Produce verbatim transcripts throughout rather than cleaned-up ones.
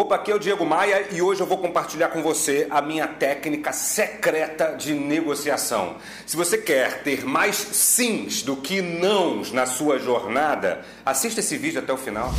Opa, aqui é o Diego Maia e hoje eu vou compartilhar com você a minha técnica secreta de negociação. Se você quer ter mais sims do que nãos na sua jornada, assista esse vídeo até o final.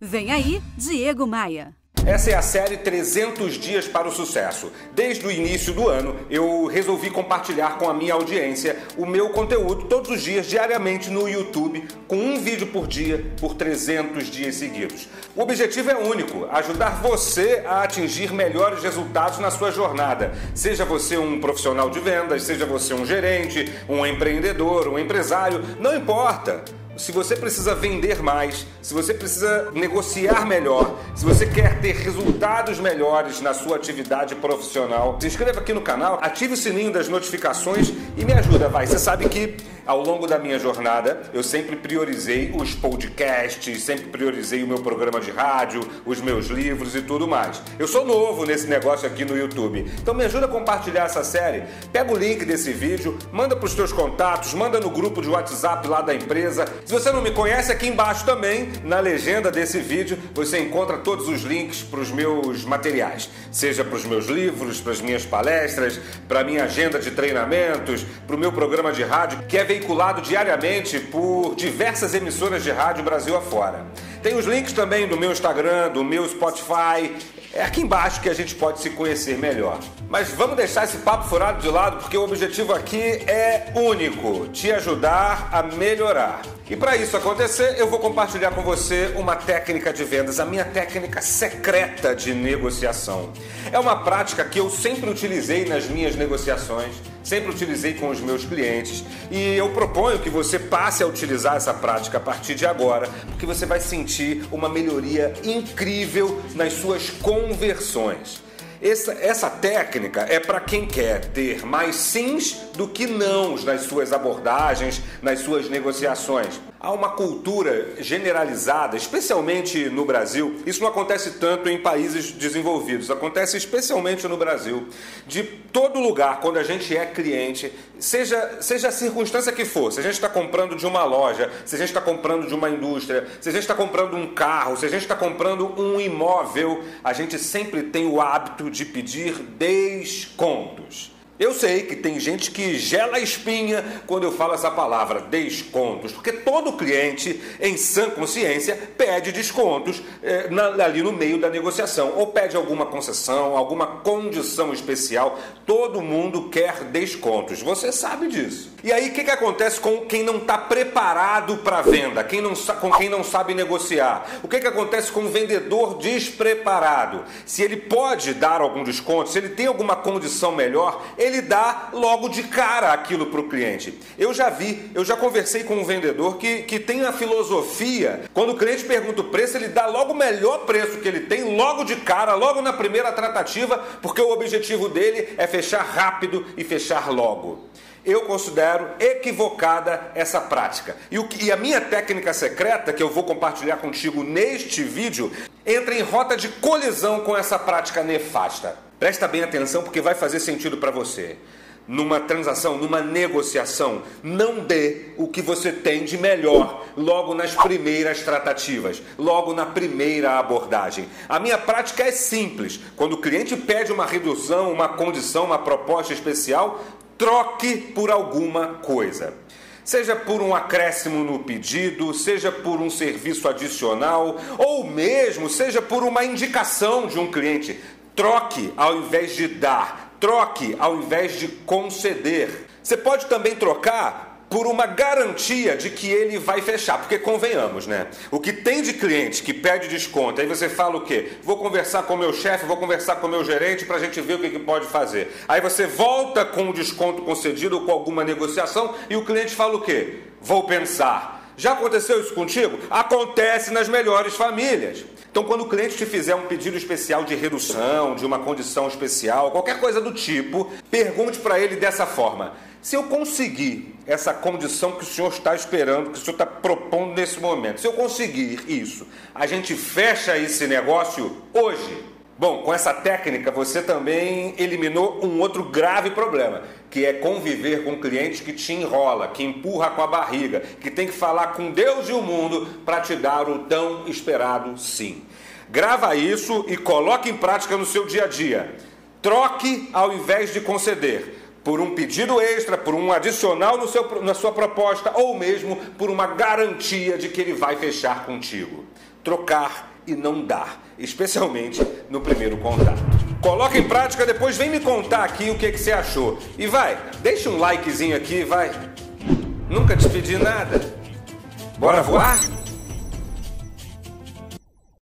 Vem aí, Diego Maia. Essa é a série trezentos dias para o sucesso. Desde o início do ano, eu resolvi compartilhar com a minha audiência o meu conteúdo todos os dias, diariamente no YouTube, com um vídeo por dia, por trezentos dias seguidos. O objetivo é único, ajudar você a atingir melhores resultados na sua jornada. Seja você um profissional de vendas, seja você um gerente, um empreendedor, um empresário, não importa. Se você precisa vender mais, se você precisa negociar melhor, se você quer ter resultados melhores na sua atividade profissional, se inscreva aqui no canal, ative o sininho das notificações e me ajuda, vai. Você sabe que ao longo da minha jornada eu sempre priorizei os podcasts, sempre priorizei o meu programa de rádio, os meus livros e tudo mais. Eu sou novo nesse negócio aqui no YouTube, então me ajuda a compartilhar essa série. Pega o link desse vídeo, manda para os teus contatos, manda no grupo de WhatsApp lá da empresa. Se você não me conhece, aqui embaixo também, na legenda desse vídeo, você encontra todos os links para os meus materiais. Seja para os meus livros, para as minhas palestras, para a minha agenda de treinamentos, para o meu programa de rádio, que é veiculado diariamente por diversas emissoras de rádio Brasil afora. Tem os links também do meu Instagram, do meu Spotify. É aqui embaixo que a gente pode se conhecer melhor. Mas vamos deixar esse papo furado de lado, porque o objetivo aqui é único, te ajudar a melhorar. E para isso acontecer, eu vou compartilhar com você uma técnica de vendas, a minha técnica secreta de negociação. É uma prática que eu sempre utilizei nas minhas negociações, sempre utilizei com os meus clientes, e eu proponho que você passe a utilizar essa prática a partir de agora, porque você vai sentir uma melhoria incrível nas suas conversões. Essa, essa técnica é para quem quer ter mais sims do que nãos nas suas abordagens, nas suas negociações. Há uma cultura generalizada, especialmente no Brasil, isso não acontece tanto em países desenvolvidos, acontece especialmente no Brasil, de todo lugar, quando a gente é cliente, seja, seja a circunstância que for, se a gente está comprando de uma loja, se a gente está comprando de uma indústria, se a gente está comprando um carro, se a gente está comprando um imóvel, a gente sempre tem o hábito de pedir descontos. Eu sei que tem gente que gela a espinha quando eu falo essa palavra, descontos, porque todo cliente, em sã consciência, pede descontos eh, na, ali no meio da negociação, ou pede alguma concessão, alguma condição especial, todo mundo quer descontos, você sabe disso. E aí o que, que acontece com quem não está preparado para a venda, quem não, com quem não sabe negociar? O que, que acontece com um vendedor despreparado? Se ele pode dar algum desconto, se ele tem alguma condição melhor, ele ele dá logo de cara aquilo para o cliente. Eu já vi, eu já conversei com um vendedor que, que tem a filosofia, quando o cliente pergunta o preço, ele dá logo o melhor preço que ele tem, logo de cara, logo na primeira tratativa, porque o objetivo dele é fechar rápido e fechar logo. Eu considero equivocada essa prática. E, o que, e a minha técnica secreta, que eu vou compartilhar contigo neste vídeo, entra em rota de colisão com essa prática nefasta. Presta bem atenção porque vai fazer sentido para você. Numa transação, numa negociação, não dê o que você tem de melhor logo nas primeiras tratativas, logo na primeira abordagem. A minha prática é simples. Quando o cliente pede uma redução, uma condição, uma proposta especial, troque por alguma coisa. Seja por um acréscimo no pedido, seja por um serviço adicional, ou mesmo seja por uma indicação de um cliente. Troque ao invés de dar, troque ao invés de conceder. Você pode também trocar por uma garantia de que ele vai fechar, porque convenhamos, né? O que tem de cliente que pede desconto, aí você fala o quê? Vou conversar com o meu chefe, vou conversar com o meu gerente para a gente ver o que, que pode fazer. Aí você volta com o desconto concedido ou com alguma negociação e o cliente fala o quê? Vou pensar. Já aconteceu isso contigo? Acontece nas melhores famílias. Então, quando o cliente te fizer um pedido especial de redução, de uma condição especial, qualquer coisa do tipo, pergunte para ele dessa forma: se eu conseguir essa condição que o senhor está esperando, que o senhor está propondo nesse momento, se eu conseguir isso, a gente fecha esse negócio hoje? Bom, com essa técnica você também eliminou um outro grave problema, que é conviver com um cliente que te enrola, que empurra com a barriga, que tem que falar com Deus e o mundo para te dar o tão esperado sim. Grava isso e coloque em prática no seu dia a dia. Troque ao invés de conceder, por um pedido extra, por um adicional no seu, na sua proposta, ou mesmo por uma garantia de que ele vai fechar contigo. Trocar e não dar, especialmente no primeiro contato. Coloca em prática, depois vem me contar aqui o que, que você achou. E vai, deixa um likezinho aqui, vai. Nunca te pedi nada. Bora voar?